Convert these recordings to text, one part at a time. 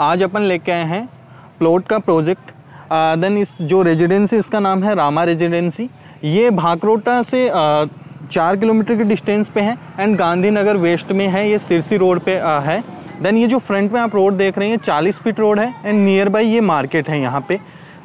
आज अपन लेके आए हैं प्लॉट का प्रोजेक्ट। देन इस जो रेजिडेंसी, इसका नाम है रामा रेजिडेंसी। ये भाकरोटा से 4 किलोमीटर के डिस्टेंस पे है एंड गांधीनगर वेस्ट में है। ये सिरसी रोड पे है। देन ये जो फ्रंट में आप रोड देख रहे हैं 40 फीट रोड है एंड नियर बाई ये मार्केट है यहाँ पे।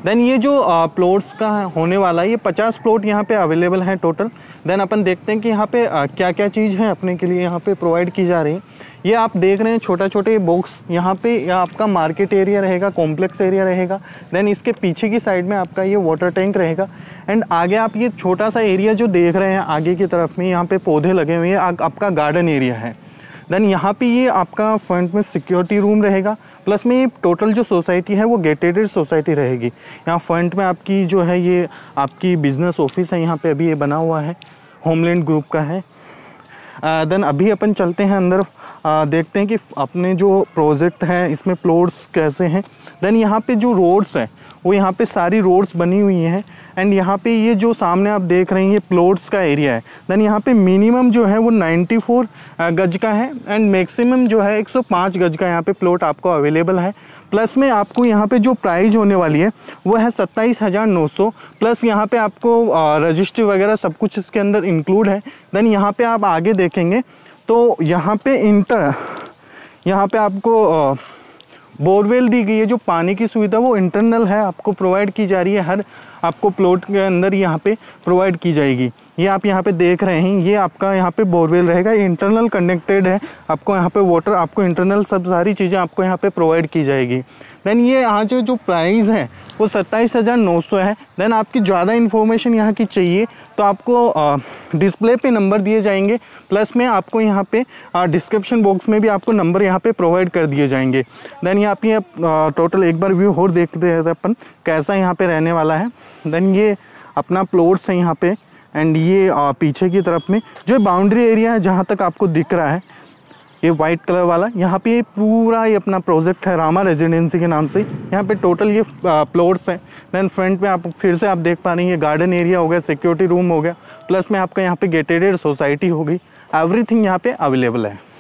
देन ये जो प्लॉट्स का होने वाला है, ये 50 प्लॉट यहाँ पे अवेलेबल हैं टोटल। देन अपन देखते हैं कि यहाँ पे क्या क्या चीज़ है अपने के लिए यहाँ पे प्रोवाइड की जा रही है। ये आप देख रहे हैं छोटा छोटे बॉक्स, यहाँ पे या आपका मार्केट एरिया रहेगा, कॉम्प्लेक्स एरिया रहेगा। देन इसके पीछे की साइड में आपका ये वाटर टैंक रहेगा एंड आगे आप ये छोटा सा एरिया जो देख रहे हैं आगे की तरफ में, यहाँ पर पौधे लगे हुए हैं, आपका गार्डन एरिया है। देन यहाँ पे ये आपका फ्रंट में सिक्योरिटी रूम रहेगा, प्लस में ये टोटल जो सोसाइटी है वो गेटेड सोसाइटी रहेगी। यहाँ फ्रंट में आपकी जो है ये आपकी बिजनेस ऑफिस है, यहाँ पे अभी ये बना हुआ है, होमलैंड ग्रुप का है। देन अभी अपन चलते हैं अंदर, देखते हैं कि अपने जो प्रोजेक्ट है इसमें प्लॉट्स कैसे हैं। देन यहाँ पे जो रोड्स हैं वो यहाँ पे सारी रोड्स बनी हुई हैं एंड यहाँ पे ये जो सामने आप देख रहे हैं ये प्लॉट्स का एरिया है। देन यहाँ पे मिनिमम जो है वो 94 गज का है एंड मैक्सिमम जो है 105 गज का यहाँ पे प्लॉट आपको अवेलेबल है। प्लस में आपको यहाँ पे जो प्राइस होने वाली है वो है 27,900, प्लस यहाँ पे आपको रजिस्ट्री वगैरह सब कुछ इसके अंदर इंक्लूड है। देन यहाँ पे आप आगे देखेंगे तो यहाँ पे आपको बोरवेल दी गई है, जो पानी की सुविधा वो इंटरनल है, आपको प्रोवाइड की जा रही है। हर आपको प्लॉट के अंदर यहाँ पे प्रोवाइड की जाएगी। ये आप यहाँ पे देख रहे हैं, ये आपका यहाँ पे बोरवेल रहेगा, ये इंटरनल कनेक्टेड है। आपको यहाँ पे वाटर, आपको इंटरनल सब सारी चीज़ें आपको यहाँ पे प्रोवाइड की जाएगी। देन ये आज जो प्राइस है वो 27,900 है। देन आपकी ज़्यादा इन्फॉर्मेशन यहाँ की चाहिए तो आपको डिस्प्ले पे नंबर दिए जाएंगे, प्लस में आपको यहाँ पे डिस्क्रिप्शन बॉक्स में भी आपको नंबर यहाँ पे प्रोवाइड कर दिए जाएंगे। देन यहाँ पे टोटल एक बार व्यू और देखते हैं अपन कैसा यहाँ पे रहने वाला है। देन ये अपना प्लॉट्स है यहाँ पे एंड ये पीछे की तरफ में जो बाउंड्री एरिया है जहाँ तक आपको दिख रहा है ये वाइट कलर वाला, यहाँ पे पूरा ये अपना प्रोजेक्ट है रामा रेजिडेंसी के नाम से। यहाँ पे टोटल ये प्लॉट्स हैं। देन फ्रंट में आप फिर से आप देख पा रहे हैं ये गार्डन एरिया हो गया, सिक्योरिटी रूम हो गया, प्लस में आपका यहाँ पे गेटेड सोसाइटी हो गई। एवरीथिंग यहाँ पे अवेलेबल है।